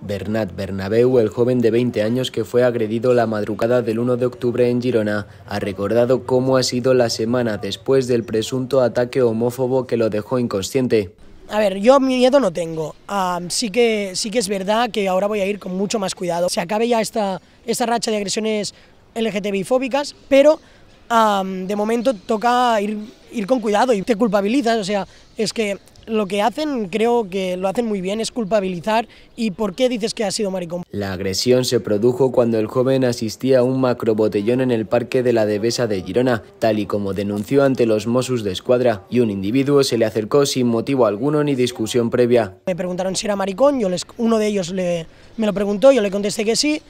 Bernat Bernabéu, el joven de 20 años que fue agredido la madrugada del 1 de octubre en Girona, ha recordado cómo ha sido la semana después del presunto ataque homófobo que lo dejó inconsciente. A ver, yo miedo no tengo, sí que es verdad que ahora voy a ir con mucho más cuidado. Se acabe ya esta racha de agresiones LGTBI-fóbicas, pero de momento toca ir con cuidado y te culpabilizas, o sea, es que lo que hacen, creo que lo hacen muy bien, es culpabilizar. ¿Y por qué dices que ha sido maricón? La agresión se produjo cuando el joven asistía a un macrobotellón en el parque de la Devesa de Girona, tal y como denunció ante los Mossos d'Esquadra, y un individuo se le acercó sin motivo alguno ni discusión previa. Me preguntaron si era maricón, uno de ellos me lo preguntó, yo le contesté que sí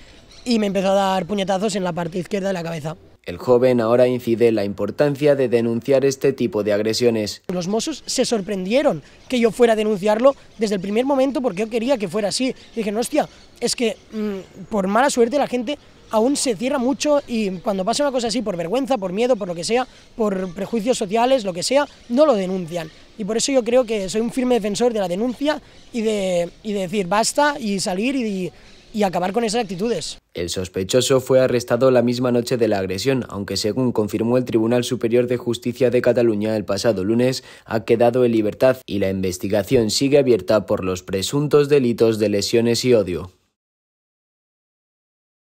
y me empezó a dar puñetazos en la parte izquierda de la cabeza. El joven ahora incide en la importancia de denunciar este tipo de agresiones. Los Mossos se sorprendieron que yo fuera a denunciarlo desde el primer momento porque yo quería que fuera así. Y dije, no, hostia, es que por mala suerte la gente aún se cierra mucho y cuando pasa una cosa así, por vergüenza, por miedo, por lo que sea, por prejuicios sociales, lo que sea, no lo denuncian. Y por eso yo creo que soy un firme defensor de la denuncia y de decir basta y salir y acabar con esas actitudes. El sospechoso fue arrestado la misma noche de la agresión, aunque según confirmó el Tribunal Superior de Justicia de Cataluña el pasado lunes, ha quedado en libertad y la investigación sigue abierta por los presuntos delitos de lesiones y odio.